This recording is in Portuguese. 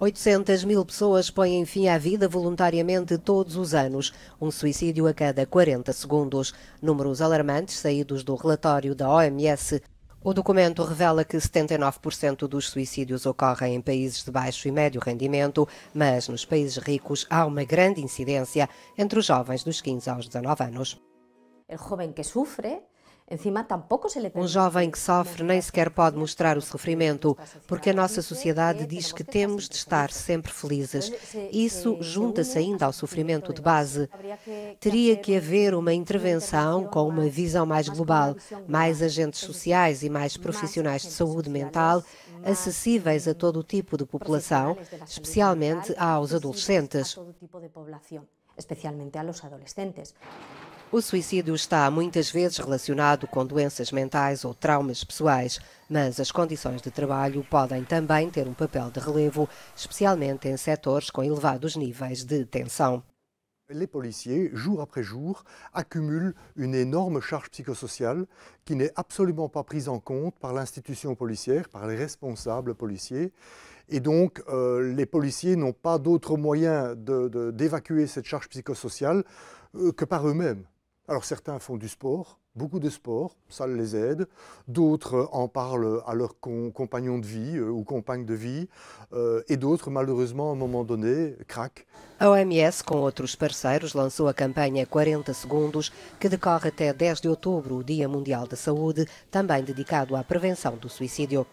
800 mil pessoas põem fim à vida voluntariamente todos os anos, um suicídio a cada 40 segundos. Números alarmantes saídos do relatório da OMS. O documento revela que 79% dos suicídios ocorrem em países de baixo e médio rendimento, mas nos países ricos há uma grande incidência entre os jovens dos 15 aos 19 anos. Um jovem que sofre nem sequer pode mostrar o sofrimento, porque a nossa sociedade diz que temos de estar sempre felizes. Isso junta-se ainda ao sofrimento de base. Teria que haver uma intervenção com uma visão mais global, mais agentes sociais e mais profissionais de saúde mental, acessíveis a todo tipo de população, especialmente aos adolescentes. O suicídio está muitas vezes relacionado com doenças mentais ou traumas pessoais, mas as condições de trabalho podem também ter um papel de relevo, especialmente em setores com elevados níveis de tensão. Les policiers, jour après jour, accumulent une énorme charge psychosociale qui n'est absolument pas prise en compte par l'institution policière, par les responsables policiers. Et donc, les policiers n'ont pas d'autre moyen d'évacuer cette charge psychosociale que par eux-mêmes. Alors certains font du sport, beaucoup de sport, ça les aide. D'autres en parlent à leurs compagnons de vie ou compagnes de vie. Et d'autres, malheureusement, à un moment donné, craquent. A OMS, com outros parceiros, lançou a campanha 40 Segundos, que decorre até 10 de outubro, o Dia Mundial da Saúde, também dedicado à prevenção do suicídio.